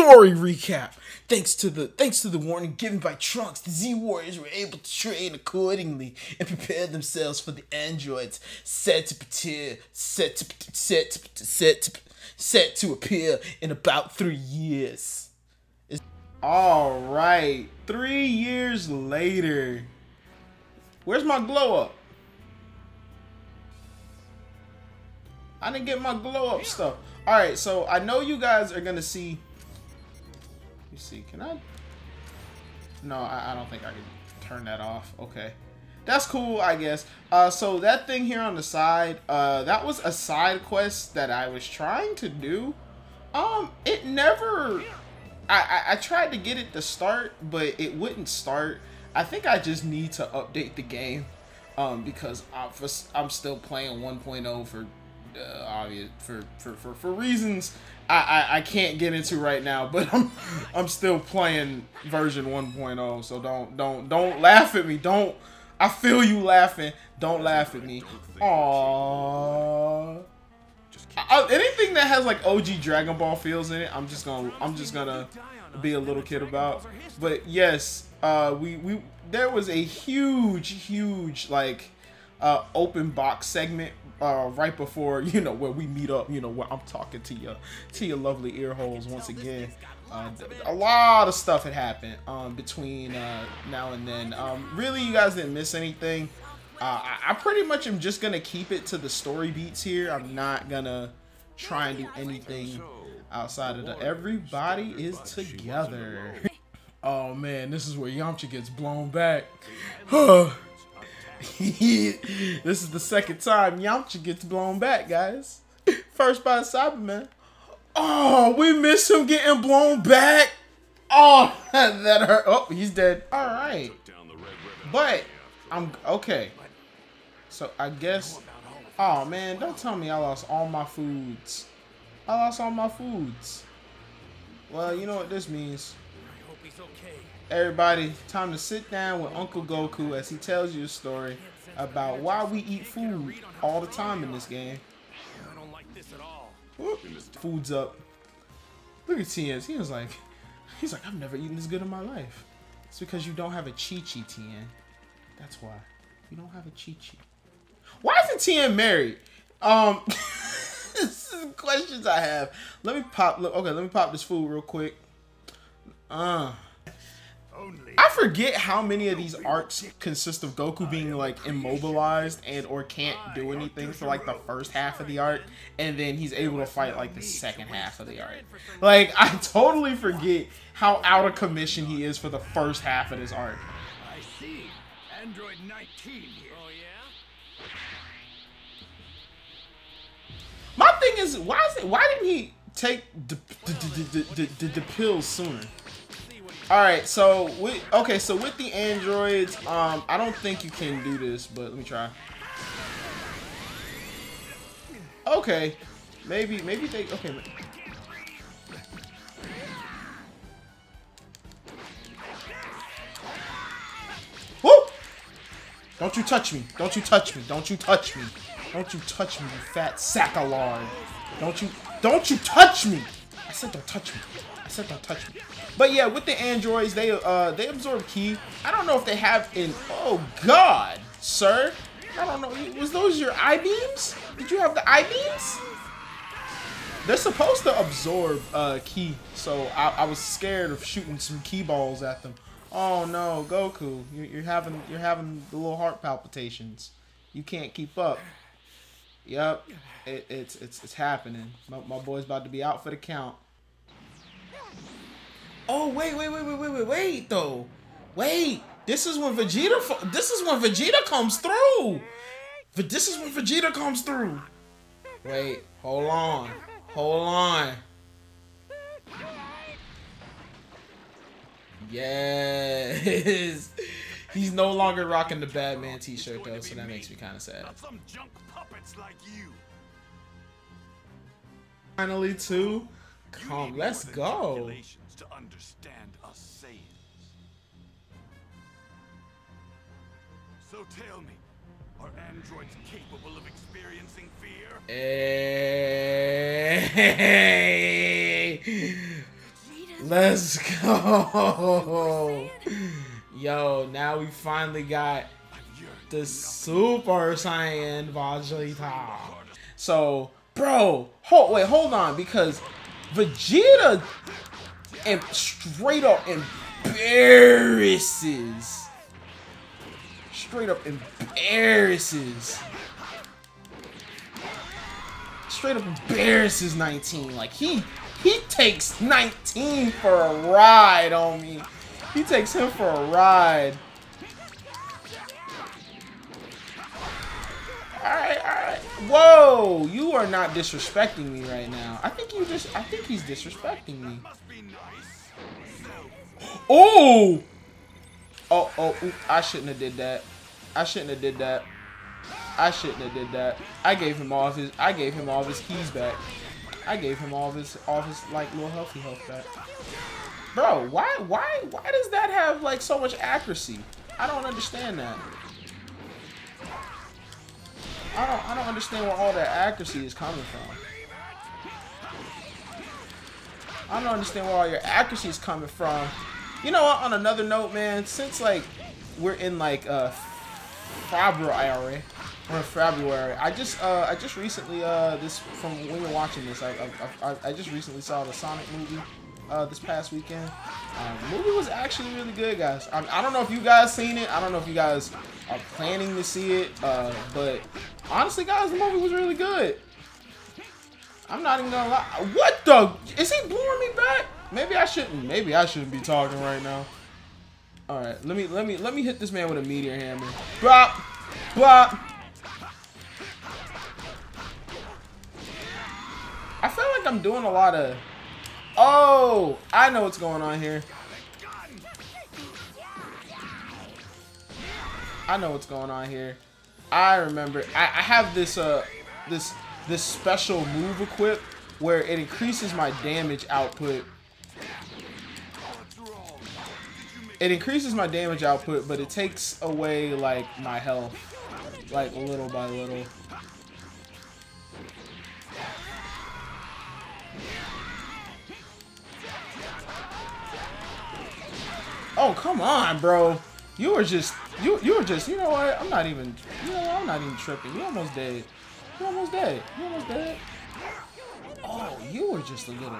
story recap. Thanks to the warning given by Trunks, the Z Warriors were able to train accordingly and prepare themselves for the androids set to appear in about 3 years. All right, 3 years later. Where's my glow up? I didn't get my glow up stuff. All right, so I know you guys are gonna see. You see, can I? No, I don't think I can turn that off. Okay, that's cool, I guess. So that thing here on the side, that was a side quest that I was trying to do. It never. I tried to get it to start, but it wouldn't start. I think I just need to update the game, because I'm still playing 1.0 for. Obvious for reasons I can't get into right now, but I'm still playing version 1.0, so don't laugh at me. Don't, I feel you laughing. Don't laugh at me. Aww. Anything that has like OG Dragon Ball feels in it, I'm just gonna be a little kid about. But yes, we there was a huge like open box segment. Right before, you know, where we meet up, you know, where I'm talking to your lovely ear holes once again. A lot of stuff had happened between now and then. Really, you guys didn't miss anything. I pretty much am just gonna keep it to the story beats here. I'm not gonna try and do anything outside of the everybody is together. Oh man, this is where Yamcha gets blown back. This is the second time Yamcha gets blown back, guys. First by Cyberman. Oh, we miss him getting blown back. Oh, that hurt. Oh, he's dead. All right. But I'm okay. So I guess. Oh man, don't tell me I lost all my foods. I lost all my foods. Well, you know what this means. Everybody, time to sit down with Uncle Goku as he tells you a story about why we eat food all the time in this game. Whoop, food's up. Look at Tien. Tien's like, he's like, I've never eaten this good in my life. It's because you don't have a Chi-Chi, Tien. That's why. You don't have a Chi-Chi. Why isn't Tien married? This is questions I have. Let me pop. Look, okay, let me pop this food real quick. I forget how many of these arcs consist of Goku being like immobilized and or can't do anything for like the first half of the arc, and then he's able to fight like the second half of the arc. Like, I totally forget how out of commission he is for the first half of this arc. I see Android 19 here. Oh yeah. My thing is, why didn't he take the pills sooner? All right, so with the androids, I don't think you can do this, but let me try. Okay, maybe they. Okay. Woo! Don't you touch me! Don't you touch me! Don't you touch me! Don't you touch me, you fat sack of lard! Don't you touch me! I said don't touch me. I said don't touch me. But yeah, with the androids, they absorb ki. I don't know if they have an. Oh God, sir! I don't know. Was those your I beams? Did you have the I beams? They're supposed to absorb ki, so I was scared of shooting some ki balls at them. Oh no, Goku, you're having the little heart palpitations. You can't keep up. Yep, it's happening. My boy's about to be out for the count. Oh wait though. Wait, this is when Vegeta comes through. But this is when Vegeta comes through. Wait, hold on. Yes. He's no longer rocking the Batman t-shirt though, so that makes me kind of sad. Some junk puppets like you. Finally too. Come, let's go. To understand us Saiyans. So tell me, are androids capable of experiencing fear? Hey. Let's go. Yo, now we finally got the Super Saiyan Vegeta. So, bro, hold on, because Vegeta straight up embarrasses 19. Like he takes 19 for a ride on me. He takes him for a ride. Alright. Whoa, you are not disrespecting me right now. I think he's disrespecting me. Oh! Oh, I shouldn't have did that. I shouldn't have did that. I gave him all of his keys back. I gave him all of his like little healthy health back. Bro, why does that have like so much accuracy? I don't understand that. I don't understand where all that accuracy is coming from. I don't understand where all your accuracy is coming from. You know what, on another note, man, since like we're in like February or February, I just recently this from when you're watching this, I just recently saw the Sonic movie this past weekend. The movie was actually really good, guys. I don't know if you guys seen it. I don't know if you guys are planning to see it, but honestly, guys, the movie was really good. I'm not even gonna lie. What the? Is he blowing me back? Maybe I shouldn't be talking right now. All right, let me hit this man with a meteor hammer. Bop, bop. I feel like I'm doing a lot of. Oh, I know what's going on here. I remember. I have this this special move equipped where it increases my damage output. But it takes away like my health, like little by little. Oh, come on, bro. You were just, you know what? I'm not even tripping. You almost dead. Oh, you were just a little.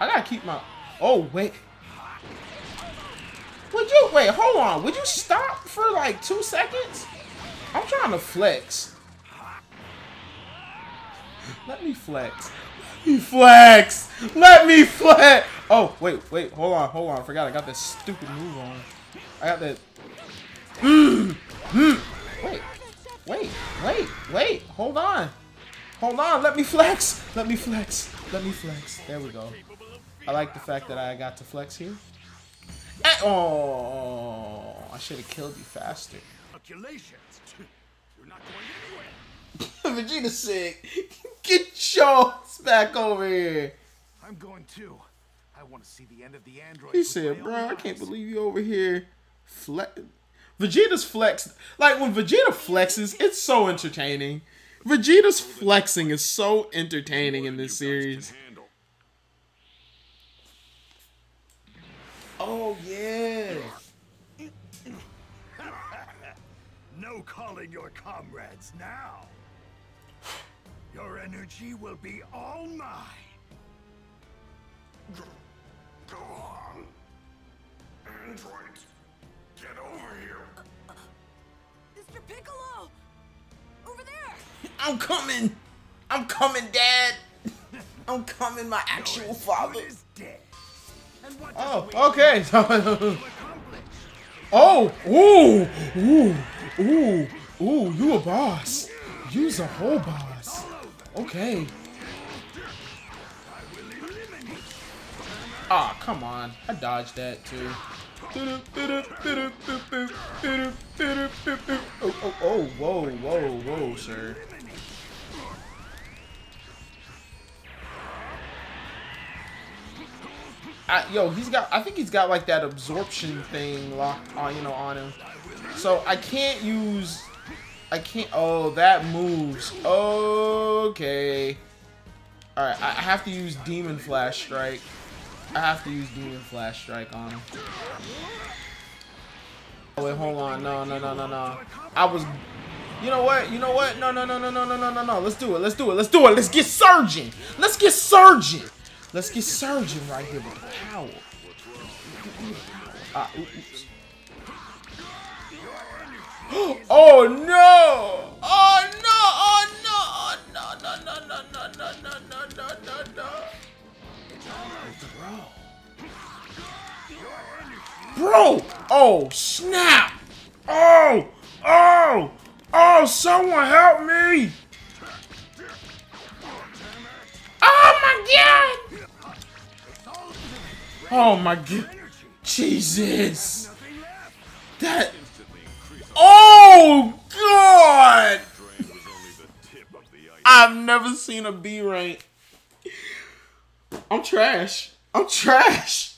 I gotta keep my. Oh, wait. Wait, hold on. Would you stop for like 2 seconds? I'm trying to flex. Let me flex. Oh, wait. Hold on. I forgot I got this stupid move on. I got that. Wait. Hold on. Let me flex. There we go. I like the fact that I got to flex here. Oh, I should have killed you faster. Vegeta sick. Get your ass back over here. I'm going too. I want to see the end of the android. He said, bro, I can't believe you over here. Vegeta's flexed. Like, when Vegeta flexes, it's so entertaining. Vegeta's flexing is so entertaining in this series. Oh, yeah. No calling your comrades now. Your energy will be all mine. Go on. Android, get over here. Mr. Piccolo! Over there! I'm coming, Dad! I'm coming, my actual father is dead. And what okay. Oh! Ooh, you a boss. You's a whole boss. Okay. Ah, oh, come on. I dodged that too. Oh, whoa, sir. Yo, I think he's got like that absorption thing locked on, you know, on him. So I can't, oh, that moves. Okay. Alright, I have to use Demon Flash Strike. I have to use Demon Flash Strike on him. Oh, wait, hold on. No, no, no, no, no. I was... You know what? You know what? No, no, no, no, no, no, no, no, no. Let's do it. Let's do it. Let's do it. Let's get surging. Let's get surging. Let's get surging right here with the power. Oops. Oh no! Oh no! Oh no! Oh no! No! No! No! No! No! No! No! No! No! Bro! Oh snap! Oh! Oh! Oh! Someone help me! Oh my god! Oh my god! Jesus! That. Oh god! I've never seen a B rank. I'm trash. I'm trash.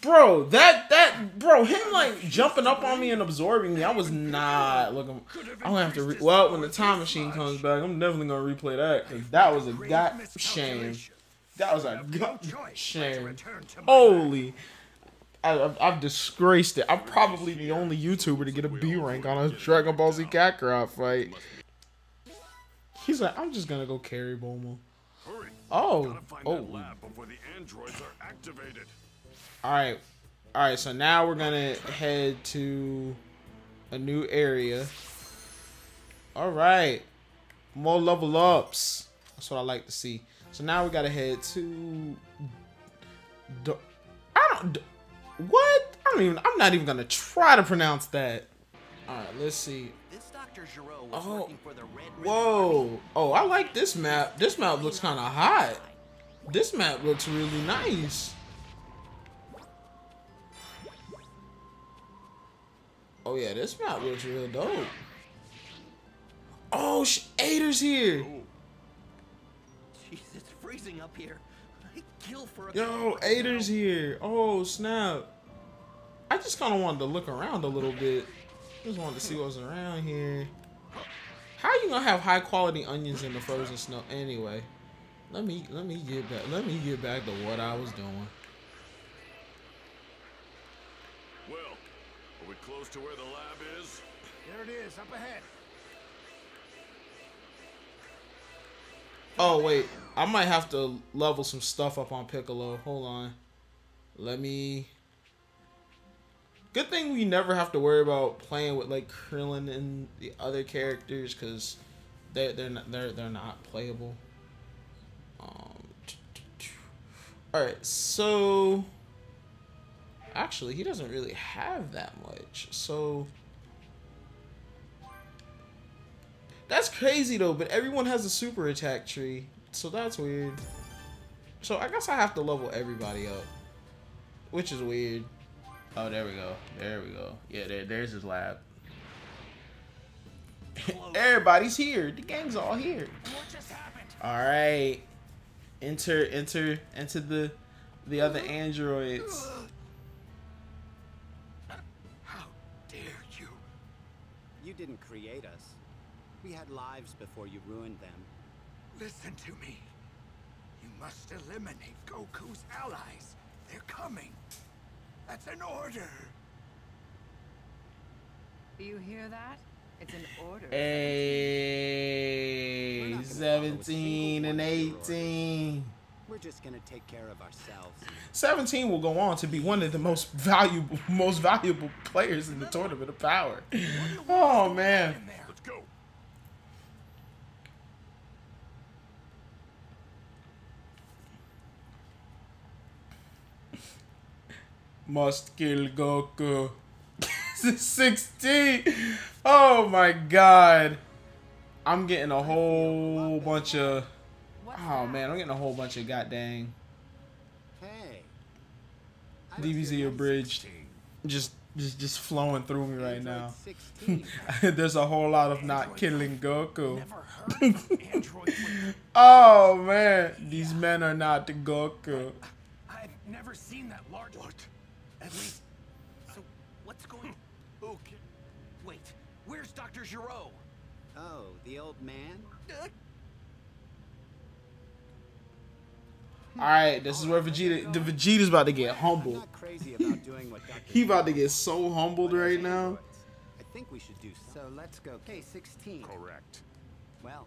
Bro, bro, him like jumping up on me and absorbing me, I was not looking. I'm gonna have to well, when the time machine comes back, I'm definitely gonna replay that, cause that was a gut shame. That was a gut shame. Holy. I've disgraced it. I'm probably the only YouTuber to get a B rank on a Dragon Ball Z Kakarot fight. He's like, I'm just gonna go carry Bulma. Oh, oh. Alright, alright, so now we're gonna head to a new area. Alright, more level ups. That's what I like to see. So now we gotta head to... What? I'm not even gonna try to pronounce that. All right, let's see. This Doctor Jerome was working for the Red Ribbon. Whoa! Oh, I like this map. This map looks kind of hot. This map looks really nice. Oh yeah, this map looks real dope. Oh, Ader's here. Jeez, it's freezing up here. Yo, Ader's here. Oh, snap. I just kind of wanted to look around a little bit. Just wanted to see what was around here. How are you going to have high quality onions in the frozen snow? Anyway, let me get back. Let me get back to what I was doing. Well, are we close to where the lab is? There it is, up ahead. Oh, wait. I might have to level some stuff up on Piccolo. Hold on. Let me... Good thing we never have to worry about playing with, like, Krillin and the other characters, because they're not playable. Alright, so... Actually, he doesn't really have that much, so... That's crazy, though, but everyone has a super attack tree. So that's weird. So I guess I have to level everybody up, which is weird. Oh, there we go. There we go. Yeah, there's his lab. Everybody's here. The gang's all here. All right. Enter the other androids. How dare you? You didn't create us. We had lives before you ruined them. Listen to me. You must eliminate Goku's allies. They're coming. That's an order. Do you hear that? It's an order. Hey, 17 and 18. We're just gonna take care of ourselves. 17 will go on to be one of the most valuable players in the Tournament of Power. Oh man. Must kill Goku. 16. Oh my god. I'm getting a whole bunch of. Oh man, I'm getting a whole bunch of goddamn. Hey. DBZ abridged. Just flowing through me right now. There's a whole lot of not killing Goku. Oh man, these men are not the Goku. I've never seen that large. At least, so what's going on? Okay. Wait, where's Dr. Jerome? Oh, the old man? Alright, this is where Vegeta, Vegeta's about to get humbled. He about to get so humbled right now. I think we should do so. Let's go K16. Correct. Well,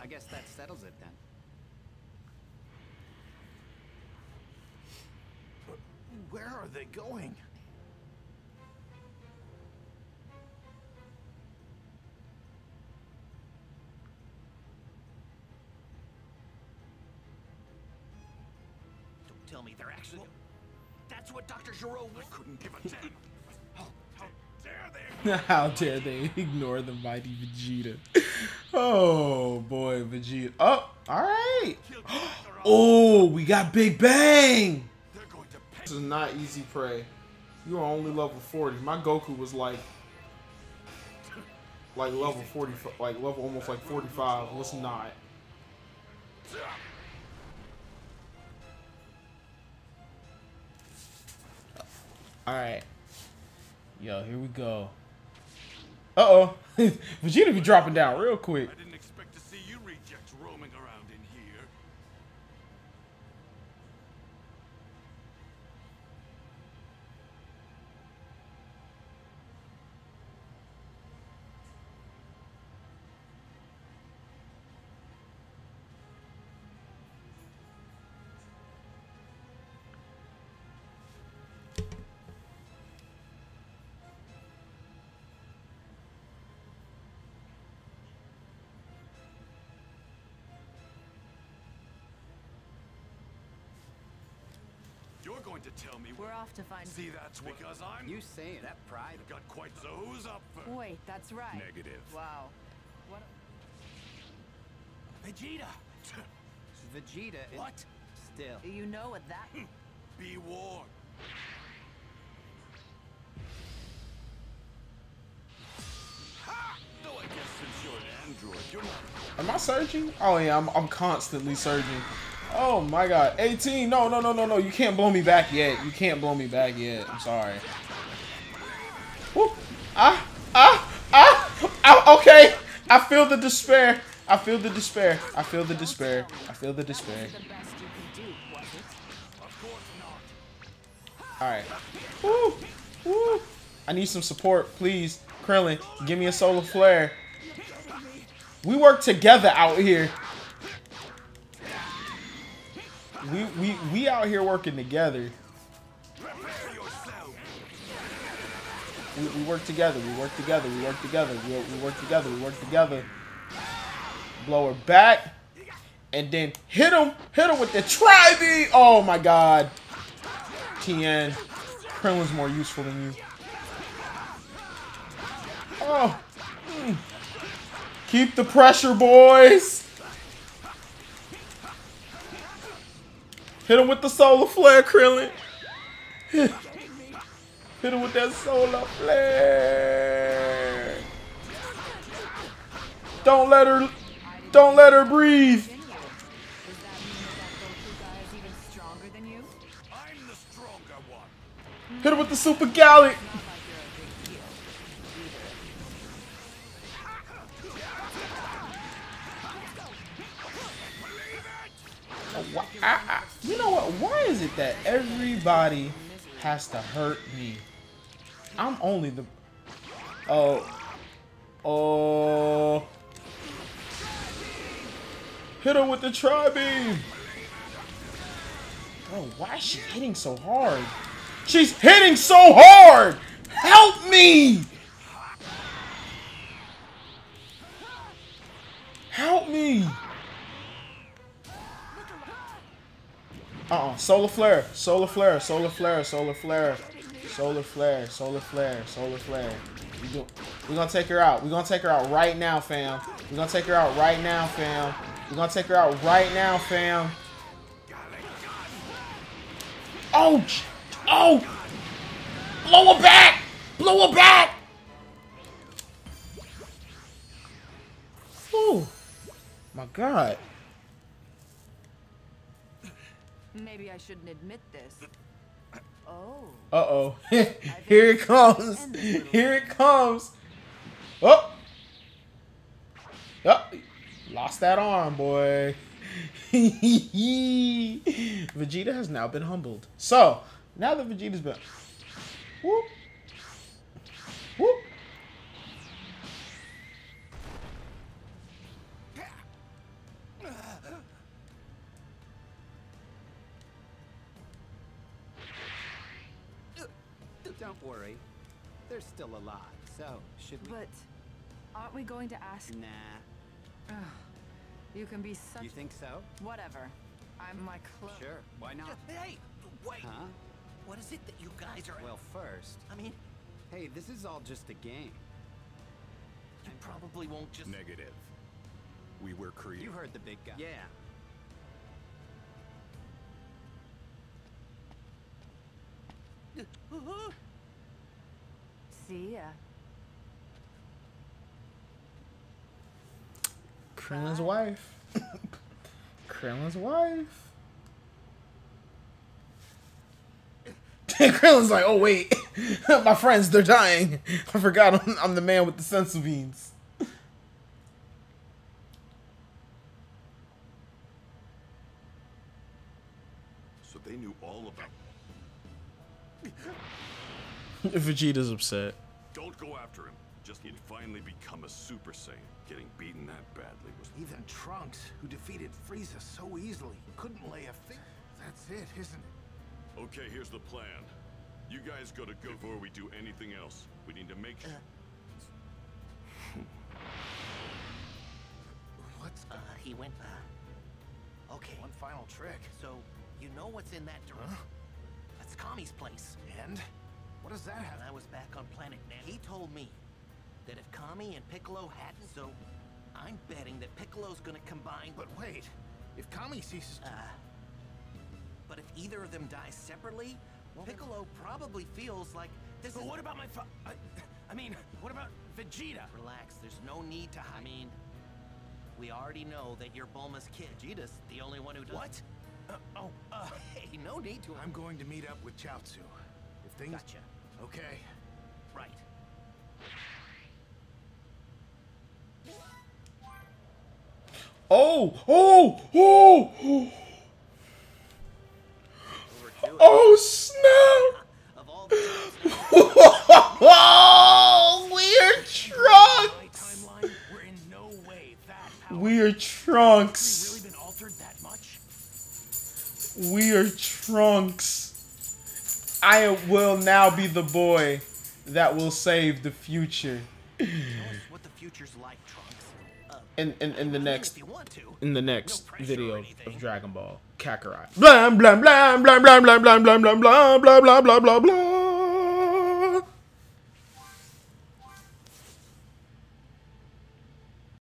I guess that settles it then. Where are they going? Don't tell me they're actually... That's what Dr. Jerome couldn't give a damn. How dare they? How dare they ignore the mighty Vegeta? Oh boy, Vegeta. Oh, all right. Oh, we got Big Bang. This is not easy prey. You are only level 40. My Goku was like level 40, like level almost like 45. Let's not. All right, yo, here we go. Uh oh, Vegeta be dropping down real quick. I didn't expect to see you rejects roaming around in here. You're going to tell me we're off to find. See, that's because I'm. You say that pride got quite those up. Wait, that's right. Negative. Wow. What? Vegeta. Vegeta. What? Is still. You know what that? Be warned. Ha! Though I guess since you're an android, you're not. Am I surging? Oh yeah, I'm constantly surging. Oh my god. 18. No, no, no, no, no. You can't blow me back yet. You can't blow me back yet. I'm sorry. Whoop. Okay. I feel the despair. I feel the despair. I feel the despair. I feel the despair. Alright. Woo. Woo. I need some support, please. Krillin, give me a solar flare. We work together out here. We out here working together. We work together. We work together. We work together. We work together. We work together. Blow her back, and then hit him. Hit him with the tri-beam. Oh my God, Tien, Krillin's more useful than you. Oh, keep the pressure, boys. Hit him with the solar flare, Krillin. Hit him with that solar flare. Don't let her breathe. Hit him with the Super Galick. You know what? Why is it that everybody has to hurt me? I'm only the... Oh. Oh. Hit her with the tri-beam. Bro, why is she hitting so hard? She's hitting so hard! Help me! Help me! Solar flare, solar flare, solar flare, solar flare, solar flare, solar flare, solar flare. We're gonna take her out. We're gonna take her out right now, fam. We're gonna take her out right now, fam. We're gonna take her out right now, fam. Oh! Oh! Blow her back! Blow her back! Ooh. My God. Maybe I shouldn't admit this. Oh. Uh-oh. Here it comes. Here it comes. Oh. Oh. Lost that arm, boy. Vegeta has now been humbled. So, now that Vegeta's been... Whoop. Whoop. Don't worry. There's still a lot, so should we... But aren't we going to ask... Nah. Ugh. You can be such... You think so? Whatever. I'm my clone. Sure, why not? Hey, wait! Huh? What is it that you guys are... Well, first... I mean... Hey, this is all just a game. You probably won't just... Negative. We were created... You heard the big guy. Yeah. See ya. Krillin's wife. Krillin's wife. Krillin's like, oh wait, my friends, they're dying. I forgot I'm the man with the sensu beans. So they knew all about. Vegeta's upset. Don't go after him. Just he'd finally become a Super Saiyan. Getting beaten that badly was... Even Trunks, who defeated Frieza so easily, couldn't lay a finger. That's it, isn't it? Okay, here's the plan. You guys gotta go before we do anything else. We need to make sure... What's... he went... Okay. One final trick. So, you know what's in that direction? Huh? That's Kami's place. And? What does that have? When I was back on Planet Nanny, he told me that if Kami and Piccolo hadn't, so I'm betting that Piccolo's gonna combine... But wait, if Kami ceases to... But if either of them dies separately, well, Piccolo probably feels like this But is... what about my I mean, what about Vegeta? Relax, there's no need to hide. I mean, we already know that you're Bulma's kid. Vegeta's the only one who does... What? Hey, no need to... I'm going to meet up with Chiaotzu. If things... Gotcha. Okay. Right. Oh! Oh! Oh! Oh! Oh snap! Oh, we're Trunks! We're Trunks! We're Trunks! I will now be the boy that will save the future. What the future's like, Trunks. In the next video of Dragon Ball Kakarot. Blah blah blah blah blah blah blah blah blah blah blah blah blah blah blah blah.